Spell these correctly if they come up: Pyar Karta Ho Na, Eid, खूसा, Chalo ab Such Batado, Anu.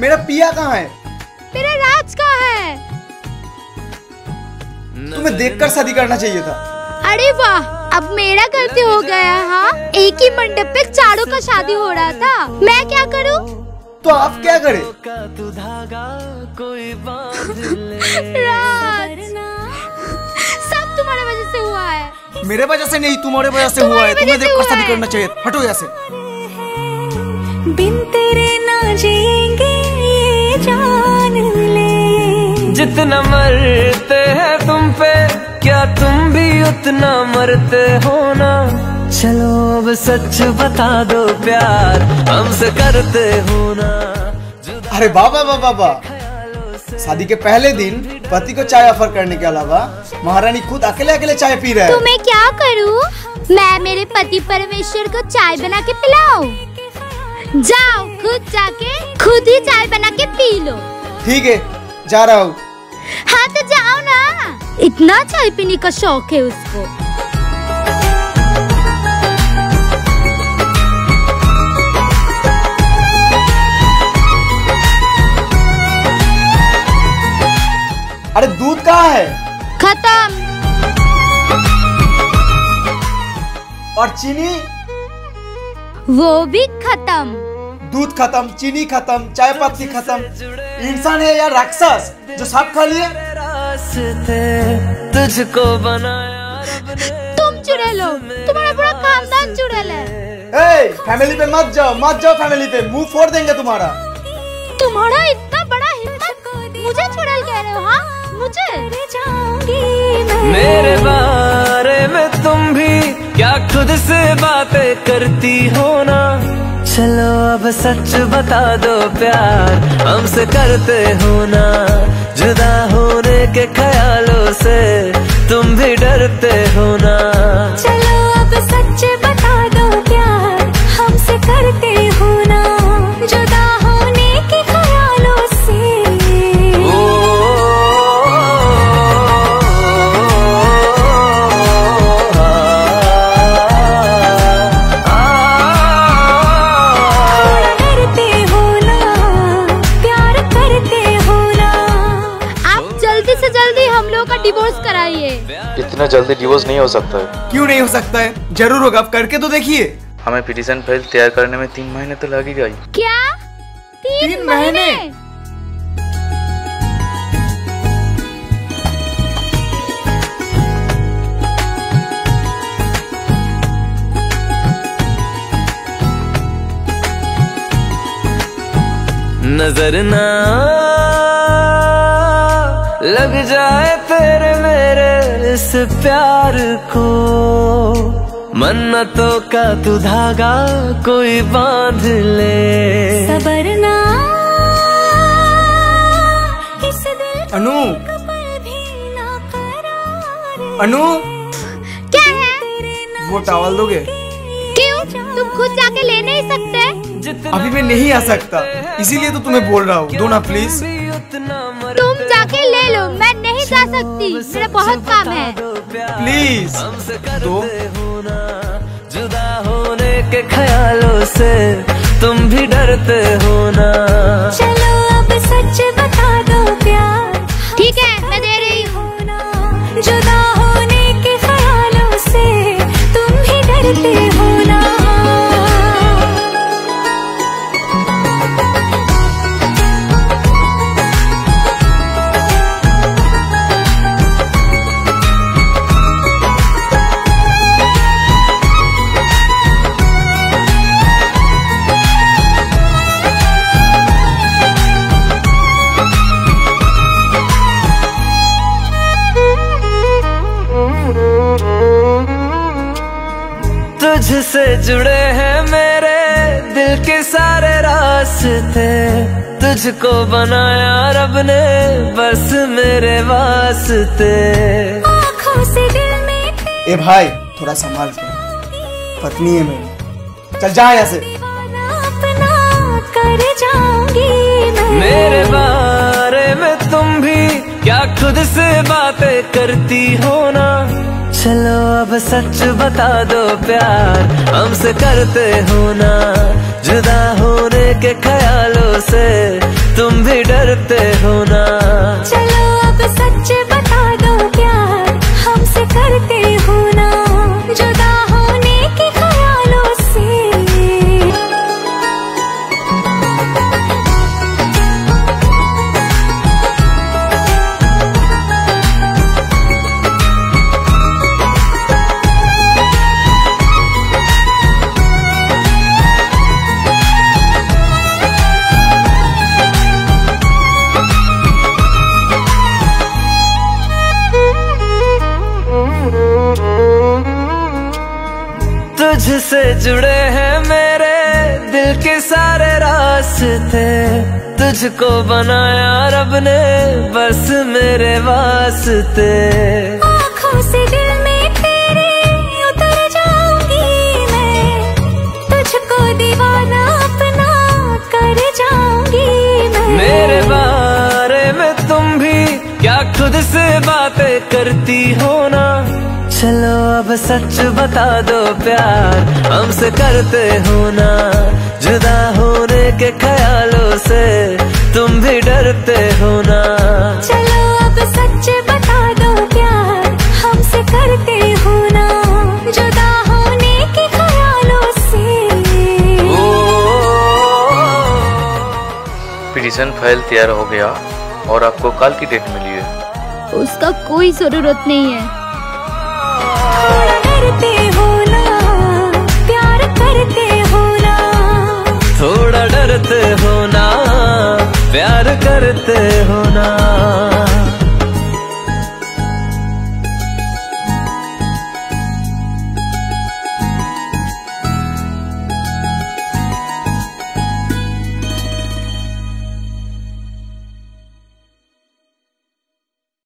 मेरा पिया कहाँ है? मेरा राज कहाँ है? तुम्हें देखकर शादी करना चाहिए था। अरे वाह, अब मेरा गलती हो गया। हाँ, एक ही मंडप पे चारों का शादी हो रहा था, मैं क्या करूँ? तो आप क्या करें? राज, सब तुम्हारे वजह से हुआ है। मेरे वजह से नहीं, तुम्हारे वजह से हुआ है। तुम्हें देखकर शादी करना चाहिए। हटो यहाँ से। बिन तेरे ना जिएंगे ये जान ले। जितना मरते हैं तुम पे, क्या तुम भी उतना मरते हो ना? चलो अब सच बता दो, प्यार हमसे करते हो ना? अरे बाबा बाबा बाबा, शादी के पहले दिन पति को चाय ऑफर करने के अलावा महारानी खुद अकेले अकेले चाय पी रहे। तो मैं क्या करूँ? मैं मेरे पति परमेश्वर को चाय बना के पिलाऊं? जाओ, खुद जाके खुद ही चाय बना के पी लो। ठीक है, जा रहा हूँ। हाँ तो जाओ ना, इतना चाय पीने का शौक है उसको। अरे दूध कहाँ है? खत्म। और चीनी? वो भी खत्म। दूध खत्म, चीनी खत्म, चाय पत्ती खत्म। इंसान है या राक्षस जो सब खा लिए? तुझको बनाया तुम चुड़ैल हो, तुम्हारा पूरा खानदान चुड़ैल है। ए, फैमिली पे मत जाओ, मत जाओ फैमिली पे, मुंह फोड़ देंगे तुम्हारा। तुम्हारा इतना बड़ा हिम्मत, मुझे चुड़ैल कह रहे हो? हाँ, मुझे। मेरे बारे में तुम भी क्या खुद से बातें करती हो ना? चलो अब सच बता दो, प्यार हमसे करते हो ना? जुदा होने के ख्यालों से तुम भी डरते हो ना? चलो अब सच बता दो, प्यार हमसे करते हो ना? जुदा होने के ख्यालों से। डिवोर्स कराइए। इतना जल्दी डिवोर्स नहीं हो सकता है। क्यों नहीं हो सकता है? जरूर होगा, आप करके तो देखिए। हमें पिटीशन फाइल तैयार करने में 3 महीने तो लगेगा ही। क्या 3 महीने? नजर ना लग जाए तेरे मेरे इस प्यार को, मन्नतों का तू धागा कोई बांध ले। सबर ना इस दिल। अनु, अनु, क्या है? वो टॉवल दोगे? क्यों, तुम खुद जाके ले नहीं सकते? अभी मैं नहीं आ सकता, इसीलिए तो तुम्हें बोल रहा हूँ। दो ना प्लीज। तुम जाके ले लो, मैं नहीं जा सकती, मेरा बहुत काम है। प्लीज दो। जुदा होने के ख्यालों से तुम भी डरते हो ना? चलो अब सच बता दो, प्यार। ठीक है, मैं दे रही हूँ। जुदा होने के ख्यालों से तुम भी डरते हो ना? तुझसे जुड़े हैं मेरे दिल के सारे रास्ते, तुझको बनाया रब ने बस मेरे वास्ते। आँखों से दिल में। ए भाई, थोड़ा संभाल के, पत्नी है मेरी। चल जा यहाँ से। अपना कर जाऊंगी मैं। मेरे बारे में तुम भी क्या खुद से बातें करती हो ना? चलो अब सच बता दो, प्यार हमसे करते हो ना? जुदा होने के ख्यालों से तुझसे जुड़े हैं मेरे दिल के सारे रास्ते, तुझको बनाया रब ने बस मेरे वास्ते। आँखों से दिल में तेरे उतर जाऊंगी मैं, तुझको दीवाना अपना कर जाऊंगी मैं। मेरे बारे में तुम भी क्या खुद से बातें करती हो ना, चलो अब सच बता दो प्यार हमसे करते हो ना। जुदा होने के ख्यालों से तुम भी डरते हो ना, चलो अब सच बता दो प्यार हमसे करते हो ना। जुदा होने के ख्यालों से पिटीशन फाइल तैयार हो गया और आपको कल की डेट मिली है। उसका कोई जरूरत नहीं है, करते हो ना प्यार करते हो ना, थोड़ा डरते हो ना प्यार करते हो ना।